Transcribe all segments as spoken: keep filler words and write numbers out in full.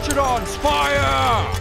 Machadon's fire!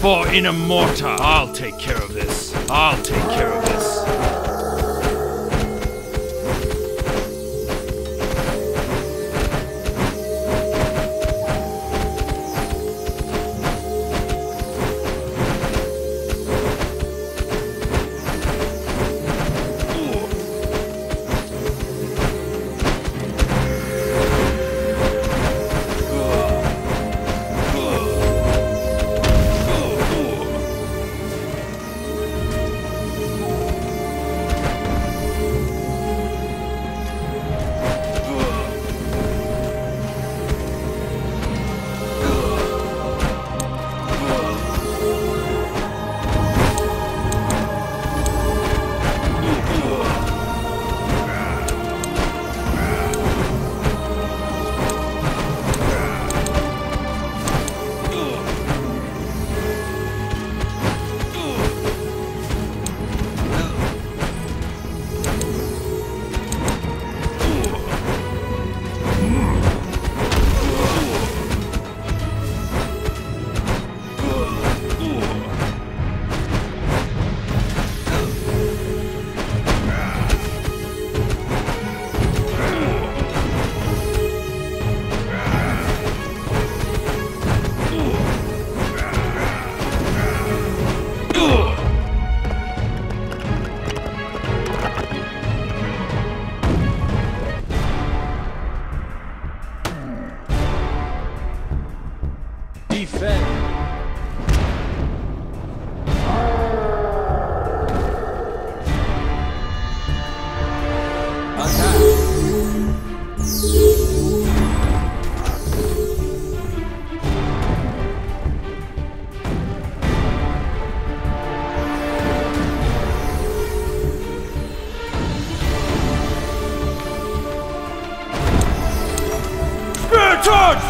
for in a mortar. I'll take care of this. I'll take care of this.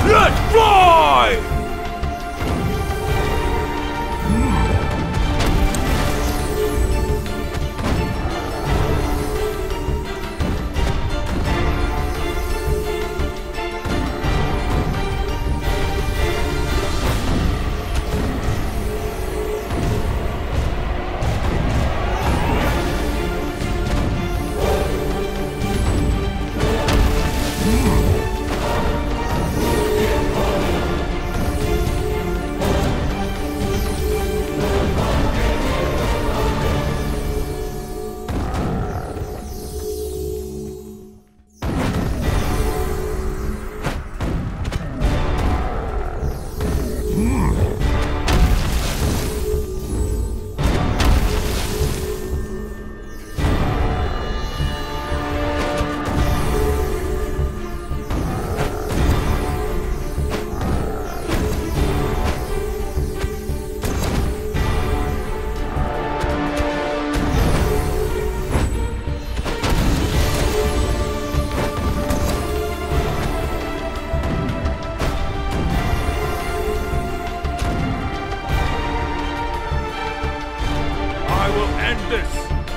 Let's fly!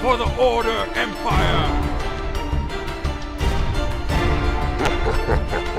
For the Order Empire!